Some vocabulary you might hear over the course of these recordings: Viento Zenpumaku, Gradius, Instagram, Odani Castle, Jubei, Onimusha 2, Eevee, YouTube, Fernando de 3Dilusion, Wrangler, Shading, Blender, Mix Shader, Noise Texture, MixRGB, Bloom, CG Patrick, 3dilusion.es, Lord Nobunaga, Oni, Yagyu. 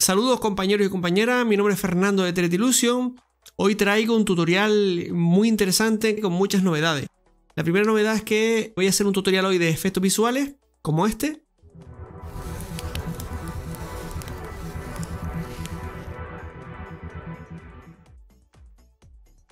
Saludos compañeros y compañeras, mi nombre es Fernando de 3Dilusion. Hoy traigo un tutorial muy interesante con muchas novedades. La primera novedad es que voy a hacer un tutorial hoy de efectos visuales, como este.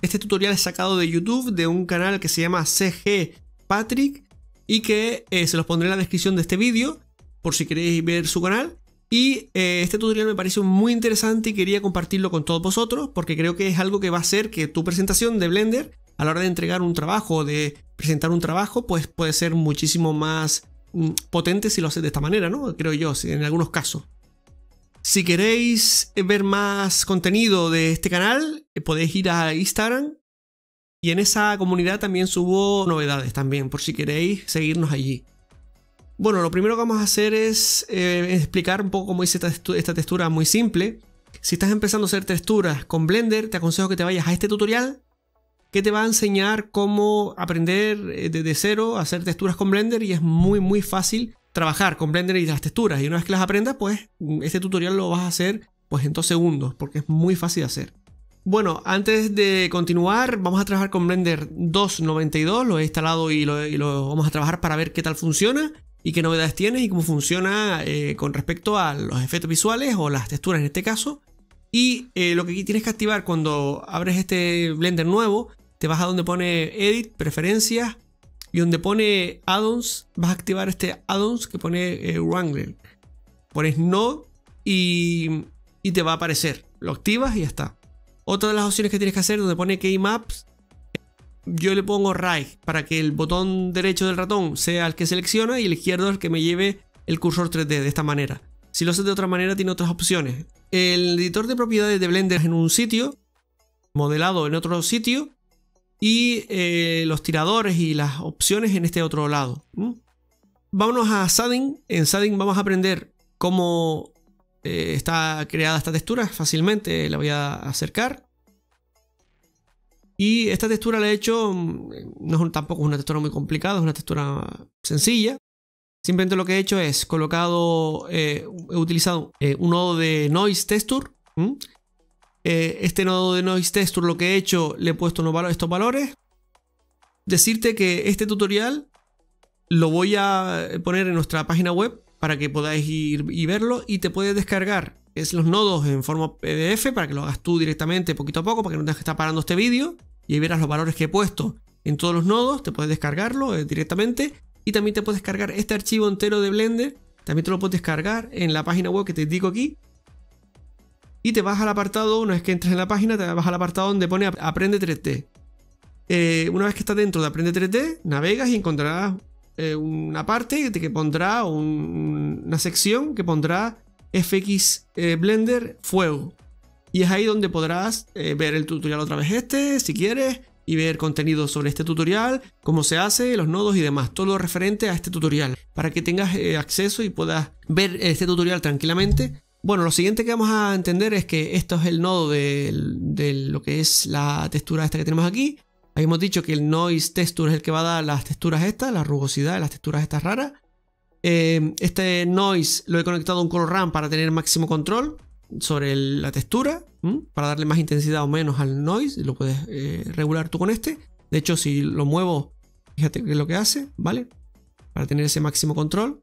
Este tutorial es sacado de YouTube, de un canal que se llama CG Patrick, y que se los pondré en la descripción de este vídeo, por si queréis ver su canal. Y este tutorial me pareció muy interesante y quería compartirlo con todos vosotros, porque creo que es algo que va a hacer que tu presentación de Blender, a la hora de entregar un trabajo o de presentar un trabajo, pues puede ser muchísimo más potente si lo haces de esta manera, ¿no? Creo yo, en algunos casos. Si queréis ver más contenido de este canal, podéis ir a Instagram, y en esa comunidad también subo novedades también, por si queréis seguirnos allí. Bueno, lo primero que vamos a hacer es explicar un poco cómo hice esta textura muy simple. Si estás empezando a hacer texturas con Blender, te aconsejo que te vayas a este tutorial que te va a enseñar cómo aprender desde cero a hacer texturas con Blender, y es muy fácil trabajar con Blender y las texturas, y una vez que las aprendas, pues este tutorial lo vas a hacer pues en 2 segundos, porque es muy fácil de hacer. Bueno, antes de continuar, vamos a trabajar con Blender 2.92, lo he instalado y lo vamos a trabajar para ver qué tal funciona y qué novedades tiene y cómo funciona con respecto a los efectos visuales o las texturas en este caso. Y lo que tienes que activar cuando abres este Blender nuevo, te vas a donde pone Edit, Preferencias, y donde pone Add-ons, vas a activar este Add-ons que pone Wrangler. Pones No y te va a aparecer. Lo activas y ya está. Otra de las opciones que tienes que hacer, donde pone Keymaps, yo le pongo Right para que el botón derecho del ratón sea el que selecciona y el izquierdo el que me lleve el cursor 3D de esta manera. Si lo haces de otra manera, tiene otras opciones. El editor de propiedades de Blender en un sitio, modelado en otro sitio, y los tiradores y las opciones en este otro lado. Vámonos a Shading. En Shading vamos a aprender cómo está creada esta textura fácilmente. La voy a acercar. Y esta textura la he hecho, tampoco es una textura muy complicada, es una textura sencilla. Simplemente lo que he hecho es colocado, he utilizado un nodo de Noise Texture. Este nodo de Noise Texture, lo que he hecho, le he puesto estos valores. Decirte que este tutorial lo voy a poner en nuestra página web para que podáis ir y verlo, y te puedes descargar los nodos en forma PDF para que lo hagas tú directamente poquito a poco, para que no tengas que estar parando este vídeo, y ahí verás los valores que he puesto en todos los nodos. Te puedes descargarlo directamente, y también te puedes descargar este archivo entero de Blender, también te lo puedes descargar en la página web que te indico aquí, y te vas al apartado. Una vez que entras en la página, te vas al apartado donde pone Aprende 3D. Una vez que estás dentro de Aprende 3D, navegas y encontrarás una parte que pondrá una sección que pondrá FX Blender Fuego, y es ahí donde podrás ver el tutorial otra vez si quieres, y ver contenido sobre este tutorial, cómo se hace, los nodos y demás, todo lo referente a este tutorial, para que tengas acceso y puedas ver este tutorial tranquilamente. Bueno, lo siguiente que vamos a entender es que esto es el nodo de lo que es la textura esta que tenemos aquí. Habíamos dicho que el Noise Texture es el que va a dar las texturas estas, la rugosidad de las texturas estas raras. Este noise lo he conectado a un color RAM para tener máximo control sobre la textura, para darle más intensidad o menos al noise. Lo puedes regular tú con este. De hecho, si lo muevo, fíjate que es lo que hace, ¿vale? Para tener ese máximo control.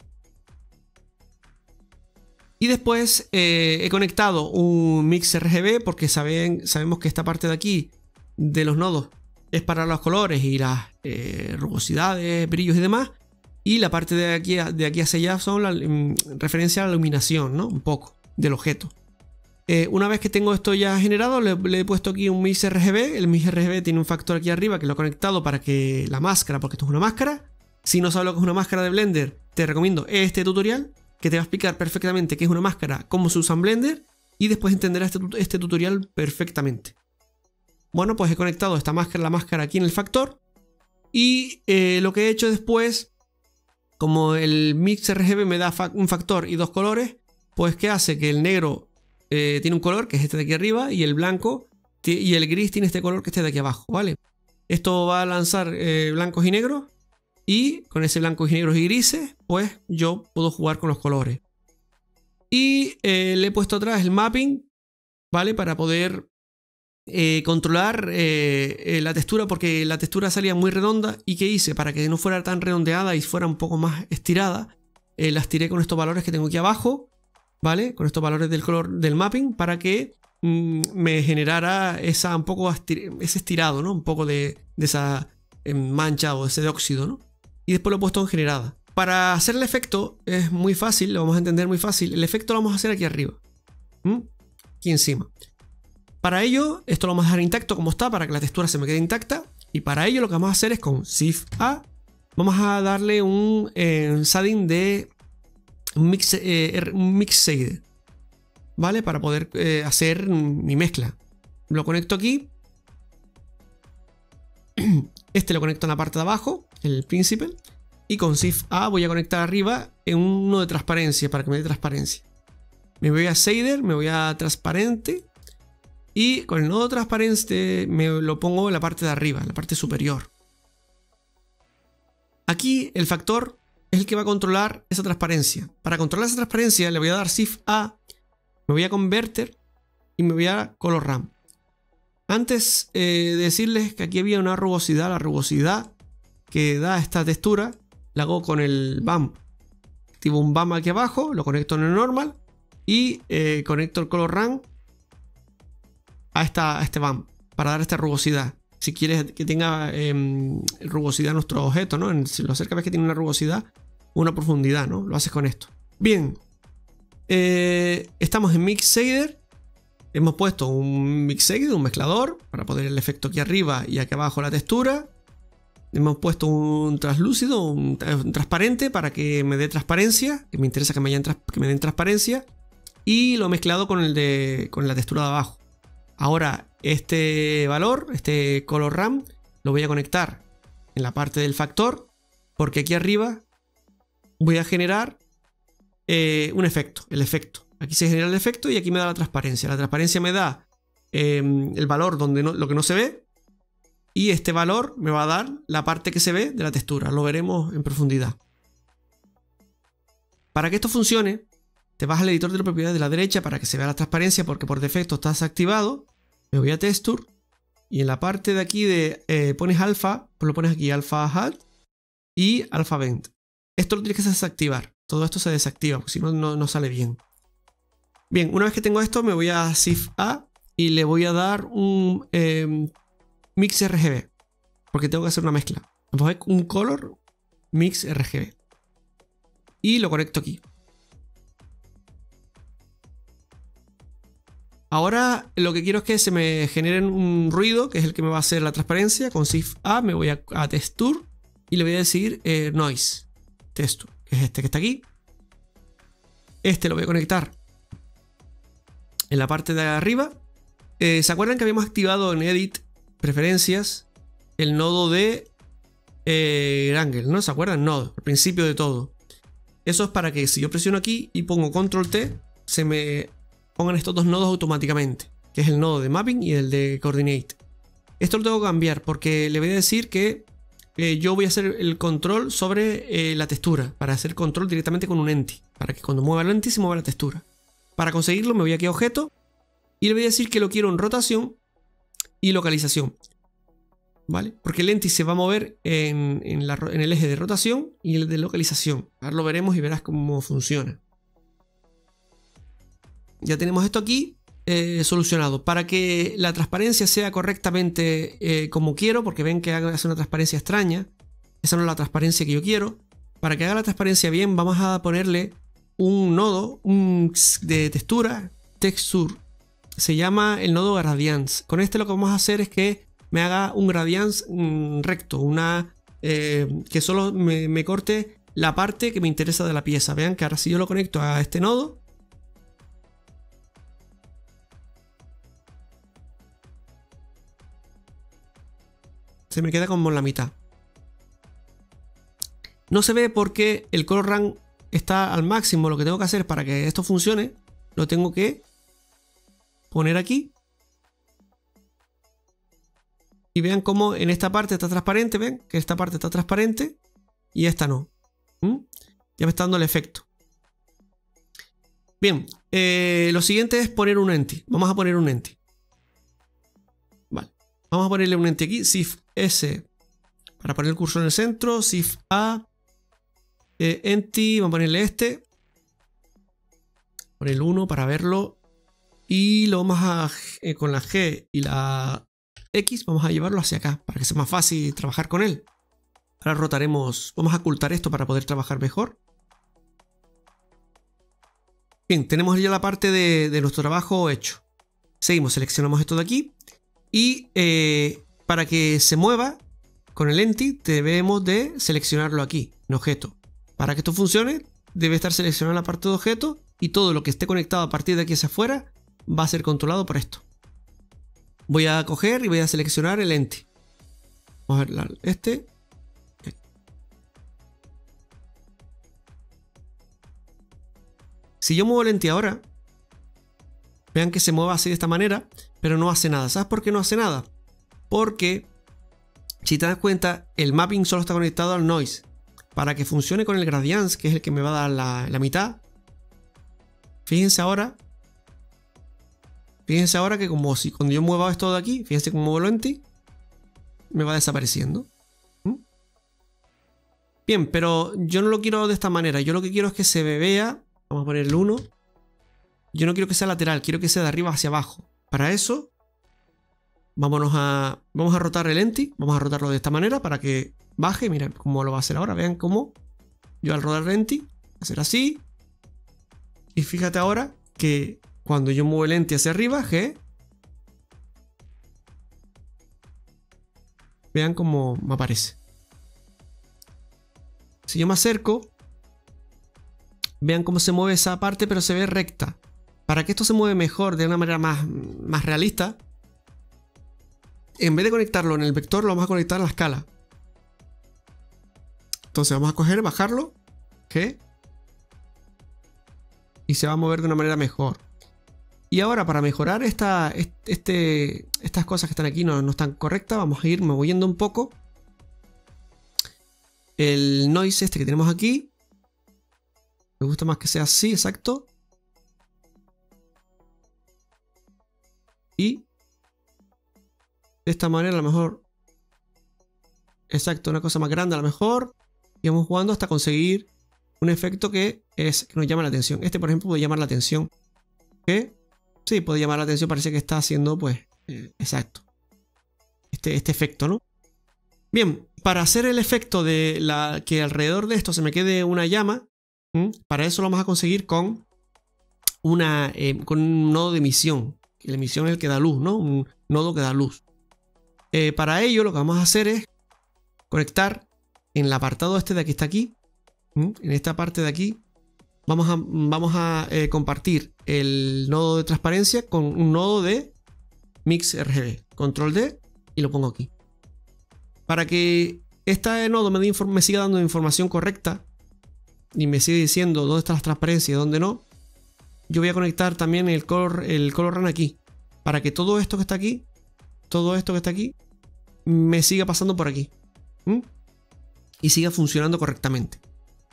Y después he conectado un MixRGB, porque sabemos que esta parte de aquí de los nodos es para los colores y las rugosidades, brillos y demás. Y la parte de aquí hacia allá son referencia a la iluminación, ¿no? Un poco del objeto. Una vez que tengo esto ya generado, le he puesto aquí un MixRGB. El MixRGB tiene un factor aquí arriba que lo he conectado para que la máscara, porque esto es una máscara. Si no sabes lo que es una máscara de Blender, te recomiendo este tutorial que te va a explicar perfectamente qué es una máscara, cómo se usa en Blender, y después entenderás este tutorial perfectamente. Bueno, pues he conectado esta máscara, la máscara aquí en el factor, y lo que he hecho después, como el MixRGB me da un factor y 2 colores, pues que hace que el negro tiene un color, que es este de aquí arriba, y el blanco y el gris tiene este color, que es este de aquí abajo, ¿vale? Esto va a lanzar blancos y negros, y con ese blancos y negros y grises, pues yo puedo jugar con los colores. Y le he puesto atrás el mapping, ¿vale? Para poder controlar la textura, porque la textura salía muy redonda. ¿Y qué hice? Para que no fuera tan redondeada y fuera un poco más estirada, la estiré con estos valores que tengo aquí abajo, ¿vale? Con estos valores del color del mapping, para que me generara esa, un poco ese estirado, ¿no? Un poco de esa mancha o ese de óxido, ¿no? Y después lo he puesto en generada. Para hacer el efecto es muy fácil, lo vamos a entender muy fácil. El efecto lo vamos a hacer aquí arriba, aquí encima. Para ello, esto lo vamos a dejar intacto como está, para que la textura se me quede intacta. Y para ello lo que vamos a hacer es con Shift A, vamos a darle un shading de Mix Shader, ¿vale? Para poder hacer mi mezcla. Lo conecto aquí. Este lo conecto en la parte de abajo, el principal. Y con Shift A voy a conectar arriba en uno de transparencia, para que me dé transparencia. Me voy a Shader, me voy a transparente. Y con el nodo transparente me lo pongo en la parte de arriba, en la parte superior. Aquí el factor es el que va a controlar esa transparencia. Para controlar esa transparencia le voy a dar Shift A. Me voy a Converter y me voy a Color RAM. Antes de decirles que aquí había una rugosidad, la rugosidad que da esta textura, la hago con el BAM. Activo un BAM aquí abajo, lo conecto en el normal y conecto el Color RAM a este BAM para dar esta rugosidad. Si quieres que tenga rugosidad nuestro objeto, ¿no? Si lo acercas ves que tiene una rugosidad, una profundidad, ¿no? Lo haces con esto. Bien. Estamos en Mix Shader. Hemos puesto un Mix Shader, un mezclador, para poner el efecto aquí arriba y aquí abajo la textura. Hemos puesto un translúcido, un transparente, para que me dé transparencia, que me interesa que me den transparencia. Y lo he mezclado con la textura de abajo. Ahora este valor, este color RAM, lo voy a conectar en la parte del factor, porque aquí arriba voy a generar un efecto, el efecto. Aquí se genera el efecto y aquí me da la transparencia. La transparencia me da el valor donde lo que no se ve, y este valor me va a dar la parte que se ve de la textura. Lo veremos en profundidad. Para que esto funcione, te vas al editor de propiedades de la derecha para que se vea la transparencia, porque por defecto está desactivado. Me voy a Texture y en la parte de aquí de pones alfa, pues lo pones aquí alfa HAD y alfa Bend. Esto lo tienes que desactivar. Todo esto se desactiva porque si no, no sale bien. Bien, una vez que tengo esto me voy a Shift A y le voy a dar un MixRGB, porque tengo que hacer una mezcla. Vamos a ver un color MixRGB y lo conecto aquí. Ahora lo que quiero es que se me generen un ruido, que es el que me va a hacer la transparencia. Con Shift A me voy a Texture y le voy a decir Noise Texture, que es este que está aquí. Este lo voy a conectar en la parte de arriba. ¿Se acuerdan que habíamos activado en Edit, Preferencias, el nodo de Wrangler, ¿no? ¿Se acuerdan? Nodo, al principio de todo. Eso es para que si yo presiono aquí y pongo Control T, se me pongan estos dos nodos automáticamente, que es el nodo de Mapping y el de Coordinate. Esto lo tengo que cambiar porque le voy a decir que yo voy a hacer el control sobre la textura, para hacer control directamente con un Enti, para que cuando mueva el Enti se mueva la textura. Para conseguirlo me voy aquí a Objeto y le voy a decir que lo quiero en Rotación y Localización, ¿vale? Porque el Enti se va a mover en el eje de Rotación y el de Localización. Ahora lo veremos y verás cómo funciona. Ya tenemos esto aquí solucionado. Para que la transparencia sea correctamente como quiero, porque ven que hace una transparencia extraña. Esa no es la transparencia que yo quiero. Para que haga la transparencia bien, vamos a ponerle un nodo de textura, Texture. Se llama el nodo Gradients. Con este lo que vamos a hacer es que me haga un Gradients recto, que solo me corte la parte que me interesa de la pieza. Vean que ahora si yo lo conecto a este nodo, se me queda como en la mitad. No se ve porque el color RAM está al máximo. Lo que tengo que hacer para que esto funcione, lo tengo que poner aquí. Y vean cómo en esta parte está transparente. Ven que esta parte está transparente y esta no. Ya me está dando el efecto. Bien, lo siguiente es poner un ente. Vamos a poner un ente. Vale, vamos a ponerle un ente aquí. Shift S para poner el cursor en el centro. Shift A. Ente, vamos a ponerle este. Poner el 1 para verlo. Y lo vamos a, con la G y la X, vamos a llevarlo hacia acá para que sea más fácil trabajar con él. Ahora rotaremos, vamos a ocultar esto para poder trabajar mejor. Bien, tenemos ya la parte de nuestro trabajo hecho. Seguimos, seleccionamos esto de aquí. Y para que se mueva con el Enti debemos de seleccionarlo aquí, en objeto. Para que esto funcione debe estar seleccionada la parte de objeto y todo lo que esté conectado a partir de aquí hacia afuera va a ser controlado por esto. Voy a coger y voy a seleccionar el Enti. Vamos a ver este. Si yo muevo el Enti ahora, vean que se mueva así de esta manera, pero no hace nada. ¿Sabes por qué no hace nada? Porque, si te das cuenta, el mapping solo está conectado al noise. Para que funcione con el gradient, que es el que me va a dar la mitad. Fíjense ahora. Fíjense ahora que como si cuando yo mueva esto de aquí, fíjense cómo muevo el Enti, me va desapareciendo. Bien, pero yo no lo quiero de esta manera. Yo lo que quiero es que se vea. Vamos a poner el 1. Yo no quiero que sea lateral, quiero que sea de arriba hacia abajo. Para eso, vamos a rotar el Enti. Vamos a rotarlo de esta manera para que baje. Miren cómo lo va a hacer ahora. Vean cómo yo al rodar el Enti, voy a hacer así. Y fíjate ahora que cuando yo muevo el Enti hacia arriba, G. Vean cómo me aparece. Si yo me acerco, vean cómo se mueve esa parte, pero se ve recta. Para que esto se mueva mejor, de una manera más realista, en vez de conectarlo en el vector, lo vamos a conectar a la escala. Entonces vamos a coger, bajarlo, G, y se va a mover de una manera mejor. Y ahora, para mejorar estas cosas que están aquí, no están correctas, vamos a ir moviendo un poco el noise este que tenemos aquí. Me gusta más que sea así, exacto. Y de esta manera a lo mejor. Exacto, una cosa más grande a lo mejor. Y vamos jugando hasta conseguir un efecto que nos llama la atención. Este, por ejemplo, puede llamar la atención. ¿Qué? Sí, puede llamar la atención. Parece que está haciendo, pues, exacto. Este efecto, ¿no? Bien, para hacer el efecto de que alrededor de esto se me quede una llama. Para eso lo vamos a conseguir con un nodo de emisión. La emisión es el que da luz, ¿no? Un nodo que da luz. Para ello lo que vamos a hacer es conectar en el apartado este de aquí hasta aquí. En esta parte de aquí vamos a compartir el nodo de transparencia con un nodo de MixRGB. Control D y lo pongo aquí. Para que este nodo me siga dando información correcta y me sigue diciendo dónde están las transparencias y dónde no, yo voy a conectar también el color run aquí, para que todo esto que está aquí, me siga pasando por aquí. Y siga funcionando correctamente.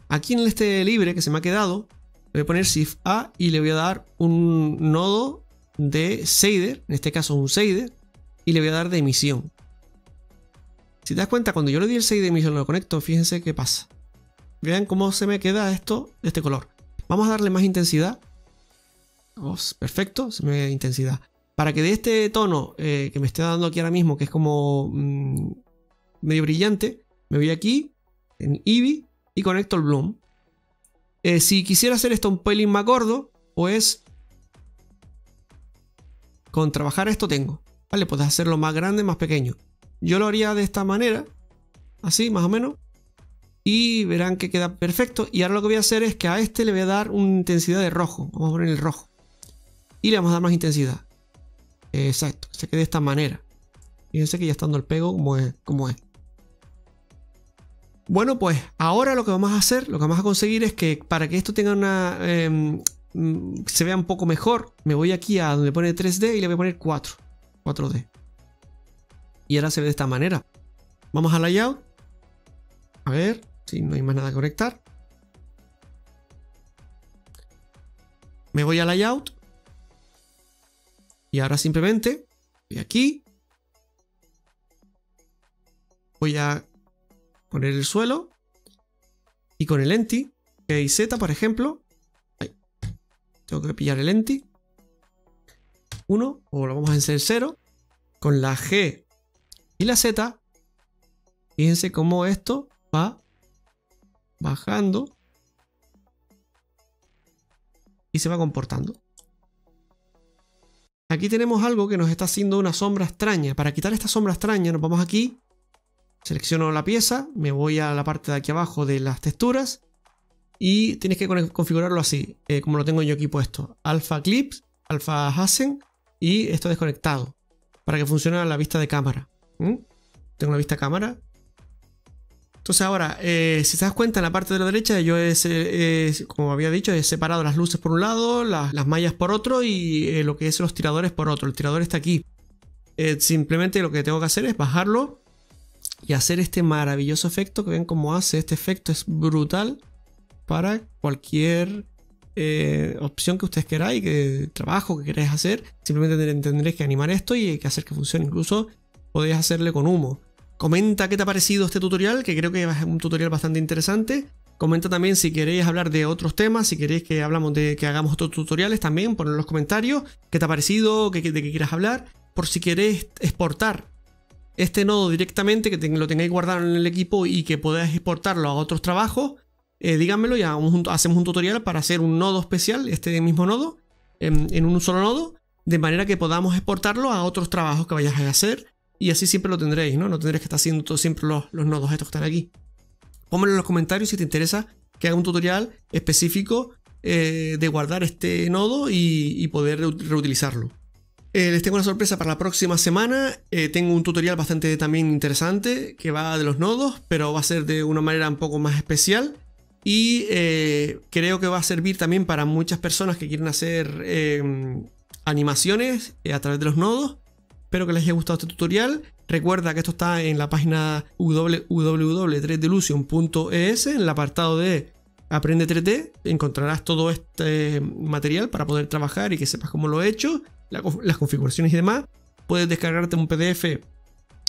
Aquí en este libre que se me ha quedado, le voy a poner Shift A y le voy a dar un nodo de shader, en este caso un shader, y le voy a dar de emisión. Si te das cuenta, cuando yo le di el shader de emisión, lo conecto, fíjense qué pasa. Vean cómo se me queda esto de este color. Vamos a darle más intensidad. Oh, perfecto, se me da intensidad. Para que de este tono que me esté dando aquí ahora mismo, que es como medio brillante, me voy aquí en Eevee y conecto el Bloom. Si quisiera hacer esto un pelín más gordo, pues con trabajar esto tengo. Vale, puedes hacerlo más grande, más pequeño. Yo lo haría de esta manera, así más o menos. Y verán que queda perfecto. Y ahora lo que voy a hacer es que a este le voy a dar una intensidad de rojo. Vamos a poner el rojo. Y le vamos a dar más intensidad. Exacto. Se quede de esta manera. Fíjense que ya está dando el pego como es. Bueno, pues ahora lo que vamos a hacer, lo que vamos a conseguir es que para que esto tenga se vea un poco mejor, me voy aquí a donde pone 3D y le voy a poner 4D. Y ahora se ve de esta manera. Vamos al layout. A ver. Sí, no hay más nada que conectar. Me voy a Layout. Y ahora simplemente voy aquí. Voy a poner el suelo. Y con el Enti, E y Z, por ejemplo. Ahí. Tengo que pillar el Enti. 1, o lo vamos a hacer 0. Con la G y la Z. Fíjense cómo esto va bajando. Y se va comportando. Aquí tenemos algo que nos está haciendo una sombra extraña. Para quitar esta sombra extraña nos vamos aquí. Selecciono la pieza. Me voy a la parte de aquí abajo de las texturas. Y tienes que configurarlo así. Como lo tengo yo aquí puesto. Alpha Clips, Alpha Hasen. Y esto desconectado. Para que funcione la vista de cámara. Tengo la vista cámara. Entonces ahora, si te das cuenta, en la parte de la derecha yo como había dicho, he separado las luces por un lado, las mallas por otro y lo que es los tiradores por otro. El tirador está aquí. Simplemente lo que tengo que hacer es bajarlo y hacer este maravilloso efecto, que ven cómo hace este efecto, es brutal para cualquier opción que ustedes queráis, que trabajo que queráis hacer. Simplemente tendréis que animar esto y hay que hacer que funcione. Incluso podéis hacerle con humo. Comenta qué te ha parecido este tutorial, que creo que es un tutorial bastante interesante. Comenta también si queréis hablar de otros temas, si queréis que hagamos otros tutoriales también, ponlo en los comentarios. ¿Qué te ha parecido? ¿De qué quieras hablar? Por si queréis exportar este nodo directamente, que lo tengáis guardado en el equipo y que podáis exportarlo a otros trabajos, díganmelo y hacemos un tutorial para hacer un nodo especial, este mismo nodo, en un solo nodo, de manera que podamos exportarlo a otros trabajos que vayáis a hacer. Y así siempre lo tendréis, ¿no? No tendréis que estar haciendo siempre los nodos estos que están aquí. Pónmelo en los comentarios si te interesa que haga un tutorial específico de guardar este nodo y poder reutilizarlo. Les tengo una sorpresa para la próxima semana. Tengo un tutorial bastante también interesante que va de los nodos, pero va a ser de una manera un poco más especial. Y creo que va a servir también para muchas personas que quieren hacer animaciones a través de los nodos. Espero que les haya gustado este tutorial. Recuerda que esto está en la página www.3dilusion.es, en el apartado de Aprende 3D. Encontrarás todo este material para poder trabajar y que sepas cómo lo he hecho, las configuraciones y demás. Puedes descargarte un PDF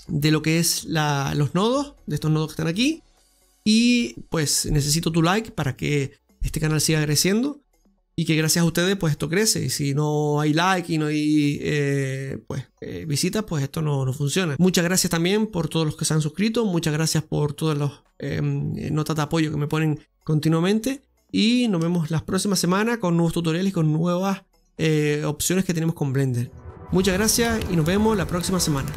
de lo que es los nodos, de estos nodos que están aquí. Y pues necesito tu like para que este canal siga creciendo. Y que gracias a ustedes pues esto crece. Y si no hay like y no hay visitas, pues esto no funciona. Muchas gracias también por todos los que se han suscrito. Muchas gracias por todas las notas de apoyo que me ponen continuamente. Y nos vemos la próxima semana con nuevos tutoriales y con nuevas opciones que tenemos con Blender. Muchas gracias y nos vemos la próxima semana.